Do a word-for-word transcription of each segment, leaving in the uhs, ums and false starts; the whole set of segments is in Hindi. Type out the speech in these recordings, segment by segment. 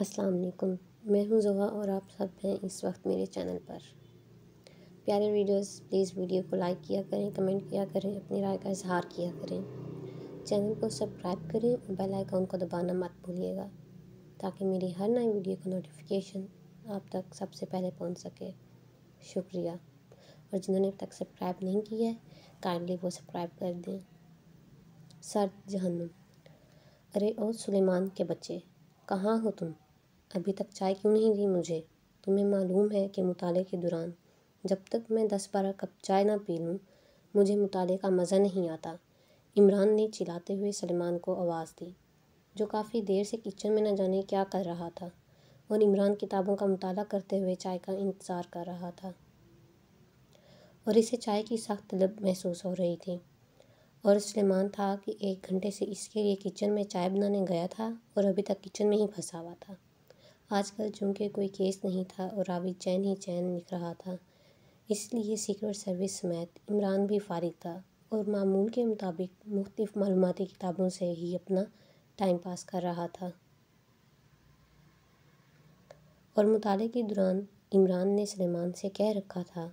अस्सलाम वालेकुम, मैं हूं जोहा और आप सब हैं इस वक्त मेरे चैनल पर। प्यारे वीडियोस, प्लीज़ वीडियो को लाइक किया करें, कमेंट किया करें, अपनी राय का इजहार किया करें, चैनल को सब्सक्राइब करें और बेल आइकन को दबाना मत भूलिएगा ताकि मेरी हर नई वीडियो का नोटिफिकेशन आप तक सबसे पहले पहुँच सके। शुक्रिया। और जिन्होंने अब तक सब्सक्राइब नहीं किया है काइंडली वो सब्सक्राइब कर दें। सर्द जहन्नुम। अरे ओ सुलेमान के बच्चे, कहाँ हो तुम? अभी तक चाय क्यों नहीं दी मुझे? तुम्हें मालूम है कि मुताले के दौरान जब तक मैं दस बारह कप चाय ना पी लूँ मुझे मुताले का मज़ा नहीं आता। इमरान ने चिल्लाते हुए सुलेमान को आवाज़ दी, जो काफ़ी देर से किचन में न जाने क्या कर रहा था और इमरान किताबों का मुताला करते हुए चाय का इंतज़ार कर रहा था और इसे चाय की सख्त तलब महसूस हो रही थी। और सुलेमान था कि एक घंटे से इसके लिए किचन में चाय बनाने गया था और अभी तक किचन में ही फंसा हुआ था। आजकल चूँकि कोई केस नहीं था और रावी चैन ही चैन दिख रहा था, इसलिए सीक्रेट सर्विस समेत इमरान भी फारिग था और मामूल के मुताबिक मुख्तलिफ मालूमाती किताबों से ही अपना टाइम पास कर रहा था। और मुताले के दौरान इमरान ने सुलेमान से कह रखा था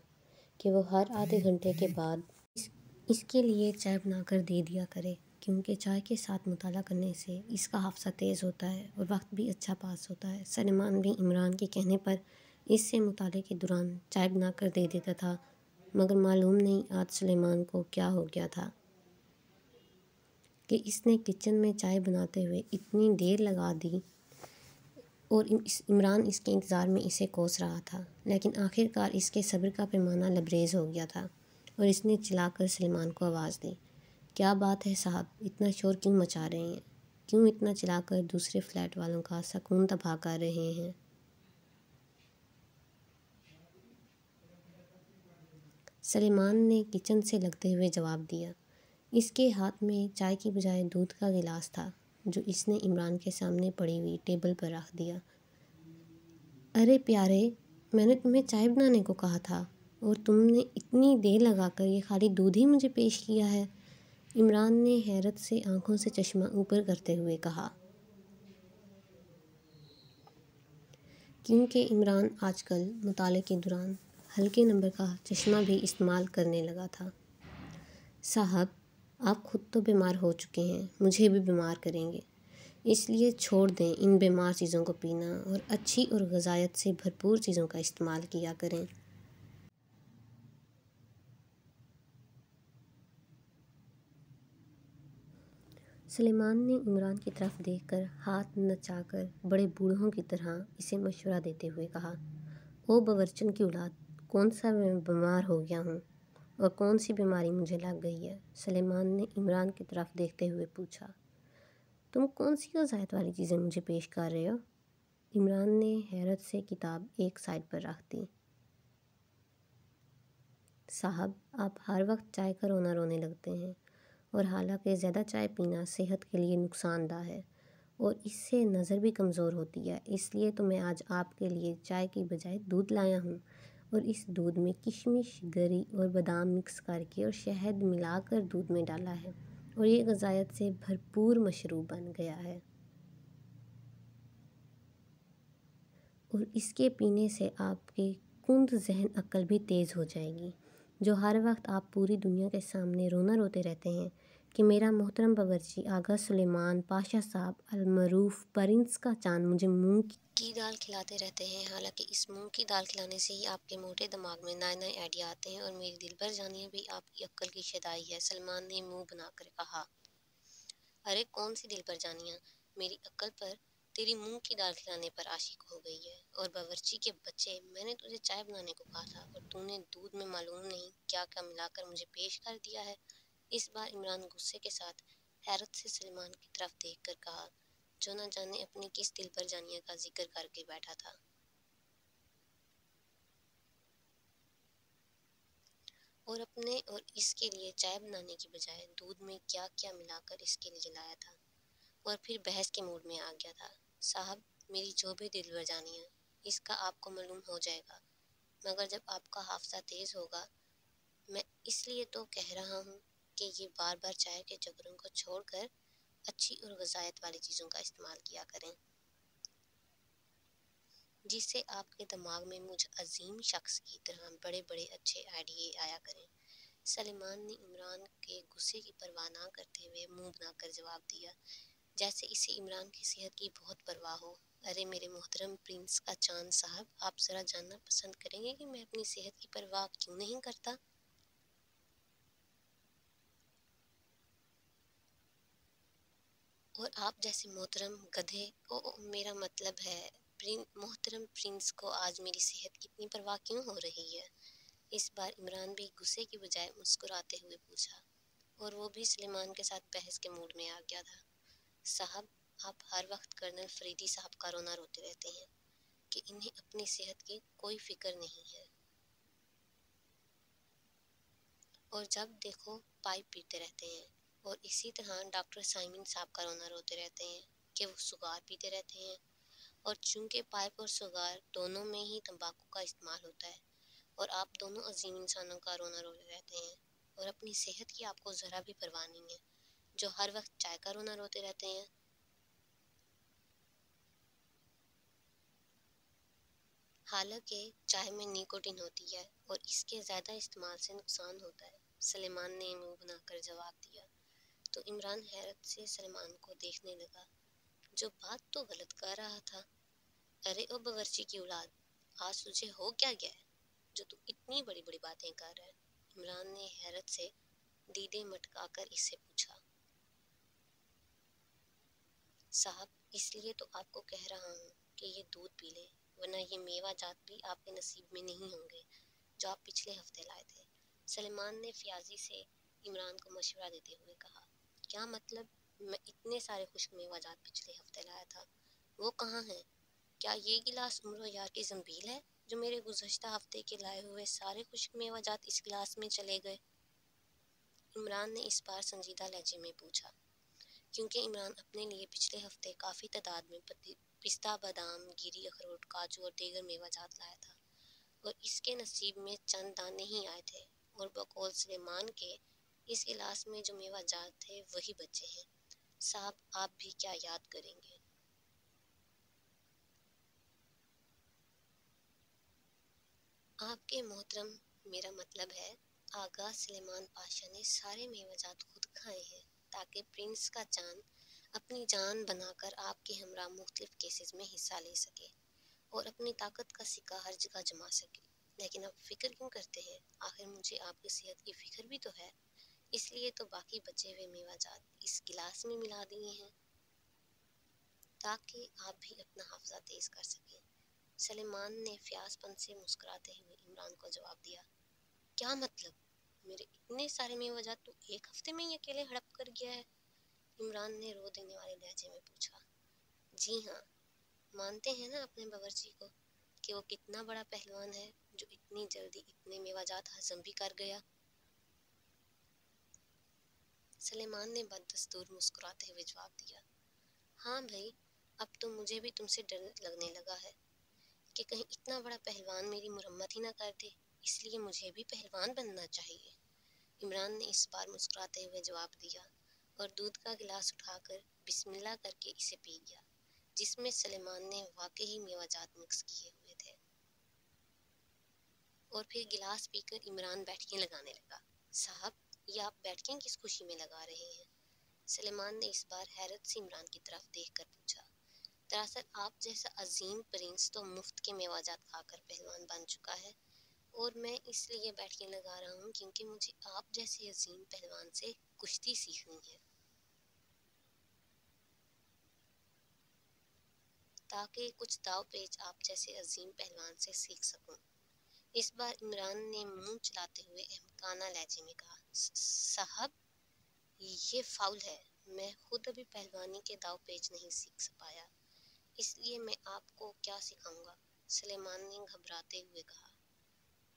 कि वो हर आधे घंटे के बाद इस, इसके लिए चाय बनाकर दे दिया करे, क्योंकि चाय के साथ मुताला करने से इसका हाफसा तेज़ होता है और वक्त भी अच्छा पास होता है। सुलेमान भी इमरान के कहने पर इससे मुताले के दौरान चाय बनाकर दे देता था, मगर मालूम नहीं आज सुलेमान को क्या हो गया था कि इसने किचन में चाय बनाते हुए इतनी देर लगा दी और इस इमरान इसके इंतज़ार में इसे कोस रहा था। लेकिन आखिरकार इसके सब्र का पैमाना लबरेज़ हो गया था और इसने चिल्लाकर सुलेमान को आवाज़ दी, क्या बात है साहब, इतना शोर क्यों मचा रहे हैं? क्यों इतना चिल्लाकर दूसरे फ्लैट वालों का सुकून तबाह कर रहे हैं? सुलेमान ने किचन से लगते हुए जवाब दिया। इसके हाथ में चाय की बजाय दूध का गिलास था जो इसने इमरान के सामने पड़ी हुई टेबल पर रख दिया। अरे प्यारे, मैंने तुम्हें चाय बनाने को कहा था और तुमने इतनी देर लगाकर ये खाली दूध ही मुझे पेश किया है, इमरान ने हैरत से आंखों से चश्मा ऊपर करते हुए कहा। क्योंकि इमरान आजकल मुताले के दौरान हल्के नंबर का चश्मा भी इस्तेमाल करने लगा था। साहब, आप खुद तो बीमार हो चुके हैं, मुझे भी बीमार करेंगे, इसलिए छोड़ दें इन बीमार चीज़ों को पीना और अच्छी और गजायत से भरपूर चीज़ों का इस्तेमाल किया करें। सुलेमान ने इमरान की तरफ देखकर हाथ नचाकर बड़े बूढ़ों की तरह इसे मशवरा देते हुए कहा, ओ बवरचन की औलाद, कौन सा मैं बीमार हो गया हूँ और कौन सी बीमारी मुझे लग गई है? सुलेमान ने इमरान की तरफ देखते हुए पूछा, तुम कौन सी गजायत वाली चीज़ें मुझे पेश कर रहे हो? इमरान ने हैरत से किताब एक साइड पर रख दी। साहब, आप हर वक्त चाय का रोना रोने लगते हैं और हालांकि ज़्यादा चाय पीना सेहत के लिए नुकसानदायक है और इससे नज़र भी कमज़ोर होती है, इसलिए तो मैं आज आपके लिए चाय की बजाय दूध लाया हूँ और इस दूध में किशमिश, गरी और बादाम मिक्स करके और शहद मिलाकर दूध में डाला है और ये गजायत से भरपूर मशरूब बन गया है और इसके पीने से आपके कुंद जहन अक्ल भी तेज़ हो जाएगी। जो हर वक्त आप पूरी दुनिया के सामने रोना रोते रहते हैं कि मेरा मोहतरम बावर्ची आगा सुलेमान पाशा साहब अलमरूफ परिंस का चांद मुझे मुँह की दाल खिलाते रहते हैं, हालांकि इस मूंग की दाल खिलाने से ही आपके मोटे दिमाग में नए नए आइडिया आते हैं और मेरी दिलबर जानिए भी आपकी अक्ल की शदाई है, सुलेमान ने मुंह बनाकर कहा। अरे कौन सी दिलबर जानिया, मेरी अक्ल पर तेरी मूंग की दाल खिलाने पर आशिक हो गई है। और बावर्ची के बच्चे, मैंने तुझे चाय बनाने को कहा था और तूने दूध में मालूम नहीं क्या क्या मिलाकर मुझे पेश कर दिया है। इस बार इमरान गुस्से के साथ हैरत से सुलेमान की तरफ देख कर कहा, जो न जाने अपनी किस दिल पर जानिया का जिक्र करके बैठा था। और अपने और इसके लिए चाय बनाने की बजाय दूध में क्या क्या मिलाकर इसके लिए लाया था और फिर बहस के मूड में आ गया था। साहब, मेरी जो भी दिलवर जानिया, इसका आपको मालूम हो जाएगा, मगर जब आपका हाफसा तेज़ होगा, मैं इसलिए तो कह रहा हूँ कि ये बार बार चाय के चक्करों को छोड़कर अच्छी और गजायत वाली चीज़ों का इस्तेमाल किया करें। जिससे आपके दिमाग में मुझ अजीम शख्स की तरह बड़े बड़े अच्छे आइडिया आया करें। सुलेमान ने इमरान के गुस्से की परवाह ना करते हुए मुंह बनाकर जवाब दिया, जैसे इसे इमरान की सेहत की बहुत परवाह हो। अरे मेरे मोहतरम प्रिंस का चांद साहब, आप ज़रा जानना पसंद करेंगे कि मैं अपनी सेहत की परवाह क्यों नहीं करता। और आप जैसे मोहतरम गधे, ओ, ओ मेरा मतलब है प्रिं, मोहतरम प्रिंस को आज मेरी सेहत की इतनी परवाह क्यों हो रही है। इस बार इमरान भी गुस्से की बजाय मुस्कुराते हुए पूछा, और वो भी सुलेमान के साथ बहस के मूड में आ गया था। साहब, आप हर वक्त कर्नल फरीदी साहब का रोना रोते रहते हैं कि इन्हें अपनी सेहत की कोई फिक्र नहीं है और जब देखो पाइप पीते रहते हैं, और इसी तरह डॉक्टर साइमन साहब का रोना रोते रहते हैं कि वो सुगार पीते रहते हैं, और चूंकि पाइप और सुगार दोनों में ही तंबाकू का इस्तेमाल होता है, और आप दोनों अजीम इंसानों का रोना रोते रहते हैं और अपनी सेहत की आपको ज़रा भी परवाह नहीं है, जो हर वक्त चाय का रोना रोते रहते हैं। हालांकि चाय में निकोटीन होती है और इसके ज़्यादा इस्तेमाल से नुकसान होता है, सुलेमान ने मुँह बनाकर जवाब दिया। तो इमरान हैरत से सुलेमान को देखने लगा, जो बात तो गलत कर रहा था। अरे ओ बावर्ची की औलाद, आज तुझे हो क्या गया है जो तू इतनी बड़ी बड़ी बातें कर रहा है। इमरान ने हैरत से दीदे मटकाकर इससे पूछा। साहब, इसलिए तो आपको कह रहा हूँ कि ये दूध पी ले, वरना ये मेवा जात भी आपके नसीब में नहीं होंगे जो आप पिछले हफ्ते लाए थे। सुलेमान ने फयाजी से इमरान को मशवरा देते हुए कहा। क्या मतलब, मैं इतने सारे खुश मेवाजात पिछले हफ्ते लाया था, वो कहाँ हैं? क्या ये गिलास उम्र यार की जंबील है जो मेरे गुज़श्ता हफ्ते के लाए हुए सारे खुश मेवाजात इस गिलास में चले गए? इमरान ने इस बार संजीदा लहजे में पूछा, क्योंकि इमरान अपने लिए पिछले हफ्ते काफ़ी तादाद में पिस्ता, बादाम, गिरी, अखरोट, काजू और दीगर मेवाजात लाया था, और इसके नसीब में चंद दाने ही आए थे, और बकौल सुलेमान के इस गिलास में जो मेवा जात थे वही बचे हैं। साहब, आप भी क्या याद करेंगे? आपके मोहतरम, मेरा मतलब है आगा सुलेमान पाशा ने सारे मेवा जात खुद खाए हैं ताकि प्रिंस का चांद अपनी जान बनाकर आपके हमरा मुख्तलिफ केसेस में हिस्सा ले सके और अपनी ताकत का सिक्का हर जगह जमा सके। लेकिन आप फिक्र क्यों करते हैं? आखिर मुझे आपकी सेहत की फिक्र भी तो है, इसलिए तो बाकी बचे हुए मेवाजात इस गिलास में मिला दिए हैं ताकि आप भी अपना हाफजा तेज कर सकें। सुलेमान ने फयाजपन से मुस्कुराते हुए इमरान को जवाब दिया। क्या मतलब, मेरे इतने सारे मेवाजात तो एक हफ्ते में ही अकेले हड़प कर गया है? इमरान ने रो देने वाले लहजे में पूछा। जी हाँ, मानते हैं ना अपने बावर्ची को कि वो कितना बड़ा पहलवान है जो इतनी जल्दी इतने मेवाजात हजम भी कर गया। सुलेमान ने बददस्तूर मुस्कुराते हुए जवाब दिया। हाँ भाई, अब तो मुझे भी तुमसे डर लगने लगा है कि कहीं इतना बड़ा पहलवान मेरी मुरम्मत ही ना कर दे, इसलिए मुझे भी पहलवान बनना चाहिए। इमरान ने इस बार मुस्कुराते हुए जवाब दिया और दूध का गिलास उठाकर बिस्मिल्लाह करके इसे पी गया, जिसमें सुलेमान ने वाकई मेवाजात मिक्स किए हुए थे। और फिर गिलास पीकर इमरान बैठकें लगाने लगा। साहब, ये आप बैठकें किस खुशी में लगा रहे हैं? सुलेमान ने इस बार हैरत से इमरान की तरफ देखकर पूछा। दरअसल आप जैसा अजीम प्रिंस तो मुफ्त के मेवाजात खाकर पहलवान बन चुका है, और मैं इसलिए बैठकें लगा रहा हूँ क्योंकि मुझे आप जैसे अजीम पहलवान से कुश्ती सीखनी है ताकि कुछ दाव पेच आप जैसे अजीम पहलवान से सीख सकूँ। इस बार इमरान ने मुंह चलाते हुए अहमकाना लहजे में कहा। साहब, ये फाउल है, मैं खुद अभी पहलवानी के दाव पेच नहीं सीख पाया, इसलिए मैं आपको क्या सिखाऊंगा? सुलेमान ने घबराते हुए कहा,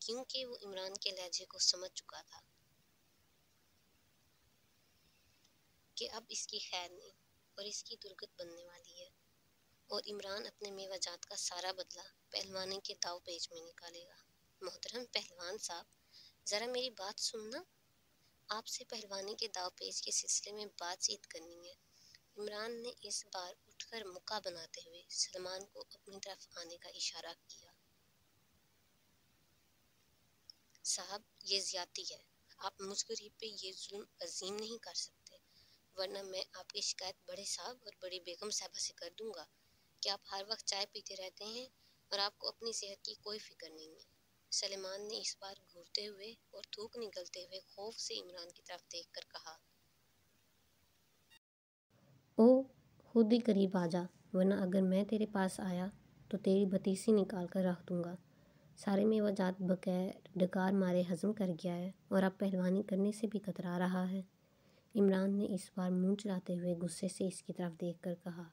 क्योंकि वो इमरान के लहजे को समझ चुका था कि अब इसकी खैर नहीं और इसकी दुर्गत बनने वाली है, और इमरान अपने मेवाजात का सारा बदला पहलवानी के दाव पेच में निकालेगा। मोहतरम पहलवान साहब, ज़रा मेरी बात सुनना, आपसे पहलवानी के दाव पेच के सिलसिले में बातचीत करनी है। इमरान ने इस बार उठकर मुक्का बनाते हुए सलमान को अपनी तरफ आने का इशारा किया। साहब, ये ज्यादती है, आप मुझ गरीब पे ये जुल्म अजीम नहीं कर सकते, वरना मैं आपकी शिकायत बड़े साहब और बड़ी बेगम साहबा से कर दूंगा कि आप हर वक्त चाय पीते रहते हैं और आपको अपनी सेहत की कोई फिक्र नहीं है। सलेमान ने इस बार घूरते हुए और थूक निकलते हुए खौफ से इमरान की तरफ देखकर कहा, ओ खुद ही करीब आ जा, वरना अगर मैं तेरे पास आया तो तेरी बतीसी निकाल कर रख दूंगा। सारे मेवाजात बगैर डकार मारे हजम कर गया है और अब पहलवानी करने से भी कतरा रहा है। इमरान ने इस बार मुंह चलाते हुए गुस्से से इसकी तरफ देखकर कहा,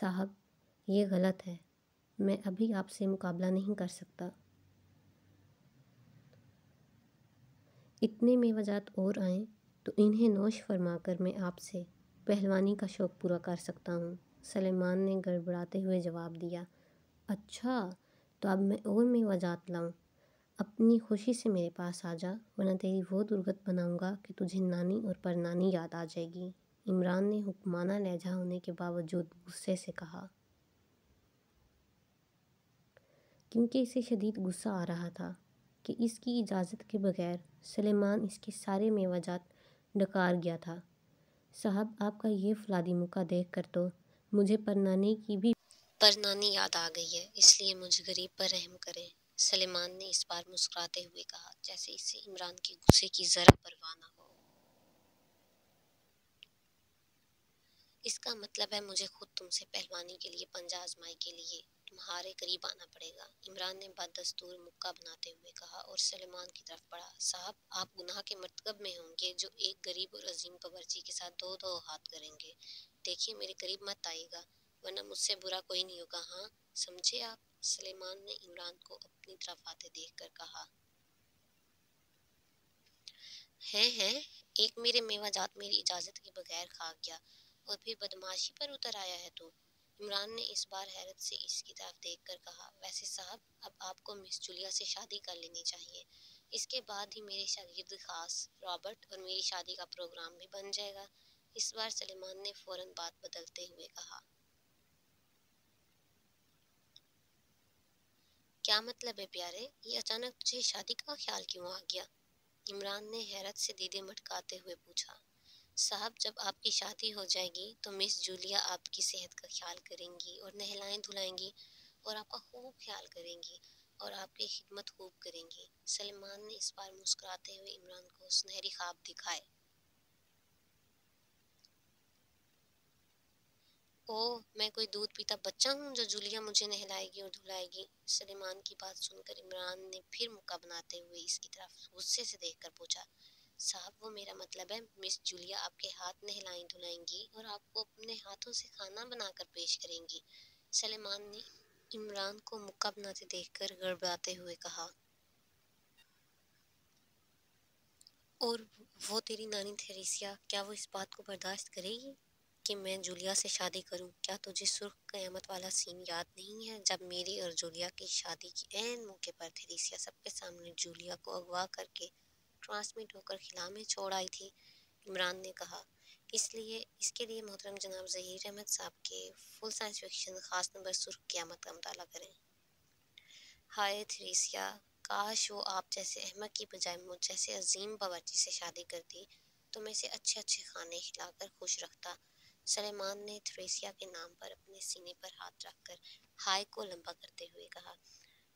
साहब ये गलत है, मैं अभी आपसे मुकाबला नहीं कर सकता। इतने मेवाजात और आएँ तो इन्हें नोश फरमाकर मैं आपसे पहलवानी का शौक़ पूरा कर सकता हूँ। सलेमान ने गड़बड़ाते हुए जवाब दिया, अच्छा तो अब मैं और मेवाजात लाऊं? अपनी खुशी से मेरे पास आ जा, वरना तेरी वो दुर्गत बनाऊंगा कि तुझे नानी और परनानी याद आ जाएगी। इमरान ने हुक्माना लहजा होने के बावजूद गुस्से से कहा, क्योंकि इसे शदीद गुस्सा आ रहा था कि इसकी इजाज़त के बगैर सलेमान इसके सारे मेवाजात डकार गया था। साहब, आपका ये फलादी मुका देख कर तो मुझे परनानी की भी पर नानी याद आ गई है, इसलिए मुझे गरीब पर रहम करें। सलेमान ने इस बार मुस्कुराते हुए कहा, जैसे इससे इमरान के गुस्से की ज़रा परवाह न हो। इसका मतलब है मुझे खुद तुमसे पहलवानी के लिए पंजा आजमाई के लिए तुम्हारे करीब आना पड़ेगा। इमरान ने बदस्तूर मुक्का बनाते हुए कहा और सलेमान की तरफ बढ़ा। साहब, आप गुनाह के मरतकब में होंगे जो एक गरीब और अजीम बावर्ची के साथ दो दो हाथ करेंगे। देखिए मेरे करीब मत आइएगा, वरना मुझसे बुरा कोई नहीं होगा, हाँ समझे आप? सलेमान ने इमरान को अपनी तरफ आते देखकर कहा, हैं हैं एक मेरे मेवाजात मेरी इजाजत के बगैर खा गया और फिर बदमाशी पर उतर आया है तू। इमरान ने इस बार हैरत से इसकी तरफ देखकर कहा, वैसे साहब अब आपको मिस जूलिया से शादी कर लेनी चाहिए, इसके बाद ही मेरे शागिर्द खास रॉबर्ट और मेरी शादी का प्रोग्राम भी बन जाएगा। इस बार सलेमान ने फौरन बात बदलते हुए कहा, क्या मतलब है प्यारे, ये अचानक तुझे शादी का ख्याल क्यों आ गया? इमरान ने हैरत से दीदे मटकाते हुए पूछा। साहब, जब आपकी शादी हो जाएगी तो मिस जूलिया आपकी सेहत का ख्याल करेंगी और नहलाएं धुलाएंगी और आपका खूब ख्याल करेंगी और आपकी खिदमत खूब करेंगी। सलेमान ने इस बार मुस्कुराते हुए इमरान को सुनहरी ख्वाब दिखाए। ओह, मैं कोई दूध पीता बच्चा हूँ जो जूलिया मुझे नहलाएगी और धुलाएगी? सलेमान की बात सुनकर इमरान ने फिर मुक्का बनाते हुए इसकी तरफ गुस्से से देखकर पूछा, साहब वो मेरा मतलब है मिस जूलिया आपके हाथ नहलाएं धुलाएंगी और आपको अपने हाथों से खाना बनाकर पेश करेंगी। सलेमान ने इमरान को मुक्का बनाते देखकर गड़बड़ाते हुए कहा, और वो तेरी नानी थेरेसिया, क्या वो इस बात को बर्दाश्त करेगी कि मैं जूलिया से शादी करूं? क्या तुझे सुर्ख क़यामत वाला सीन याद नहीं है जब मेरी और जूलिया की शादी की ऐन मौके पर थेरेसिया सबके सामने जूलिया को अगवा करके ट्रांसमिट होकर खिला में छोड़ आई थी? इमरान ने कहा, इसलिए इसके लिए मोहतरम जनाब ज़हीर अहमद साहब के फुल साइंस फिक्शन खास नंबर सुर्ख क़यामत का मुताला करें। हाय थेरेसिया, काश वो आप जैसे अहमद की बजाय मुझ जैसे अजीम बावर्ची से शादी करती तो मैं इसे अच्छे अच्छे खाने खिलाकर खुश रखता। सलेमान ने थ्रेसिया के नाम पर अपने सीने पर हाथ रखकर हाय को लंबा करते हुए कहा,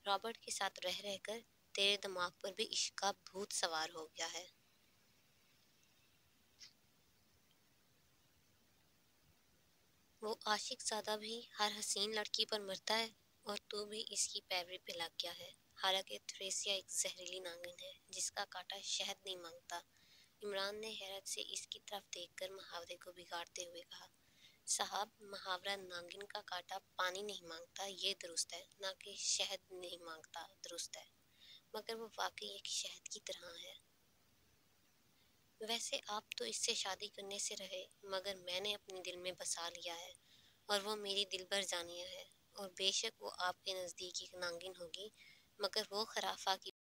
रॉबर्ट के साथ रह रहकर तेरे दिमाग पर भी इश्क का भूत सवार हो गया है। वो आशिक ज़्यादा भी हर हसीन लड़की पर मरता है और तू भी इसकी पैरवी पे लग गया है। हालांकि थ्रेसिया एक जहरीली नागिन है जिसका कांटा शहद नहीं मांगता। इमरान ने हैरत से इसकी तरफ देखकर मुहावरे को बिगाड़ते हुए कहा, साहब मुहावरा नागिन का काटा पानी नहीं मांगता ये दुरुस्त है, ना कि शहद नहीं मांगता दुरुस्त है, मगर वो वाकई एक शहद की तरह है। वैसे आप तो इससे शादी करने से रहे, मगर मैंने अपने दिल में बसा लिया है और वो मेरी दिलबर जानिया है और बेशक वो आपके नज़दीक एक नागिन होगी, मगर वो खराफा की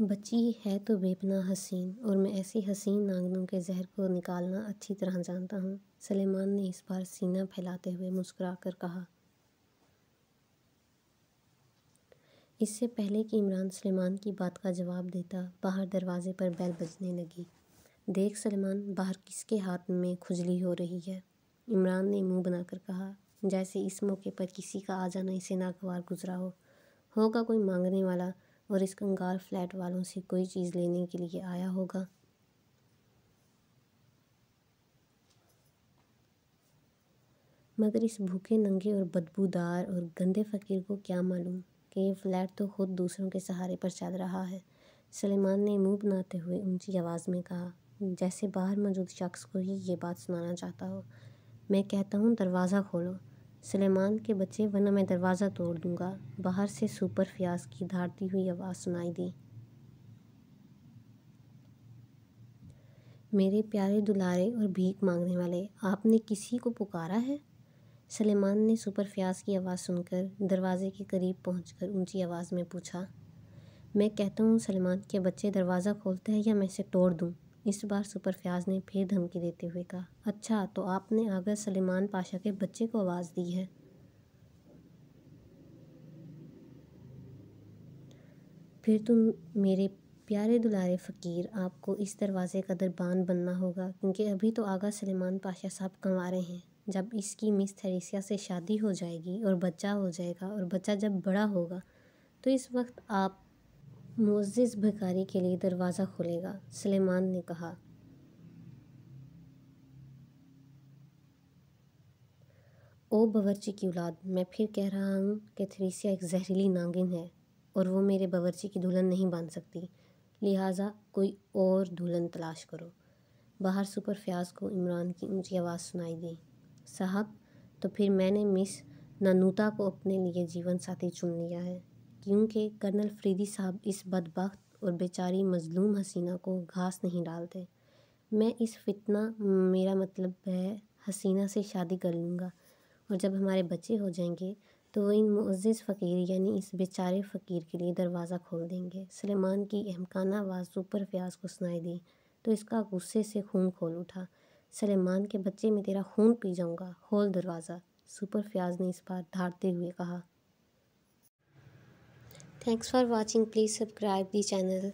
बच्ची है तो बेपनाह हसीन और मैं ऐसी हसीन नांगनों के जहर को निकालना अच्छी तरह जानता हूँ। सुलेमान ने इस बार सीना फैलाते हुए मुस्कुरा कर कहा। इससे पहले कि इमरान सुलेमान की बात का जवाब देता, बाहर दरवाजे पर बैल बजने लगी। देख सुलेमान, बाहर किसके हाथ में खुजली हो रही है, इमरान ने मुंह बनाकर कहा, जैसे इस मौके पर किसी का आ जाना इसे नागवार गुजरा हो। होगा कोई मांगने वाला और इस कंगाल फ्लैट वालों से कोई चीज़ लेने के लिए आया होगा। मगर इस भूखे नंगे और बदबूदार और गंदे फ़कीर को क्या मालूम कि ये फ्लैट तो खुद दूसरों के सहारे पर चल रहा है, सुलेमान ने मुंह बनाते हुए ऊंची आवाज़ में कहा, जैसे बाहर मौजूद शख्स को ही ये बात सुनाना चाहता हो। मैं कहता हूँ दरवाज़ा खोलो सुलेमान के बच्चे, वरना मैं दरवाज़ा तोड़ दूँगा। बाहर से सुपर फयाज की धारती हुई आवाज़ सुनाई दी। मेरे प्यारे दुलारे और भीख मांगने वाले, आपने किसी को पुकारा है? सुलेमान ने सुपर फयाज की आवाज़ सुनकर दरवाज़े के करीब पहुंचकर ऊंची आवाज़ में पूछा। मैं कहता हूँ सुलेमान के बच्चे, दरवाज़ा खोलते हैं या मैं इसे तोड़ दूँ, इस बार सुपर फयाज ने फिर धमकी देते हुए कहा। अच्छा, तो आपने आगर सुलेमान पाशा के बच्चे को आवाज़ दी है। फिर तुम मेरे प्यारे दुलारे फ़कीर, आपको इस दरवाज़े का दरबान बनना होगा, क्योंकि अभी तो आगा सुलेमान पाशा साहब कमा रहे हैं। जब इसकी मिस थेरेसा से शादी हो जाएगी और बच्चा हो जाएगा, और बच्चा जब बड़ा होगा तो इस वक्त आप मुअज़्ज़िज़ भिखारी के लिए दरवाज़ा खोलेगा, सुलेमान ने कहा। ओ बावर्ची की औलाद, मैं फिर कह रहा हूँ कि थेरेसा एक जहरीली नागिन है और वो मेरे बावर्ची की दुल्हन नहीं बन सकती, लिहाजा कोई और दुल्हन तलाश करो। बाहर सुपर फयाज को इमरान की ऊंची आवाज़ सुनाई दी। साहब, तो फिर मैंने मिस नानूता को अपने लिए जीवन साथी चुन लिया है, क्योंकि कर्नल फरीदी साहब इस बदबख्त और बेचारी मजलूम हसीना को घास नहीं डालते। मैं इस फितना, मेरा मतलब है, हसीना से शादी कर लूँगा और जब हमारे बच्चे हो जाएंगे तो वो इन मुअज़्ज़िज़ फ़कीर यानी इस बेचारे फ़कीर के लिए दरवाज़ा खोल देंगे, सुलेमान की अहमकाना आवाज़ सुपर फयाज को सुनाई दी तो इसका गुस्से से खून खोल उठा। सुलेमान के बच्चे, में तेरा खून पी जाऊंगा, खोल दरवाज़ा, सुपर फयाज ने इस बार धारते हुए कहा। Thanks for watching, please subscribe the channel.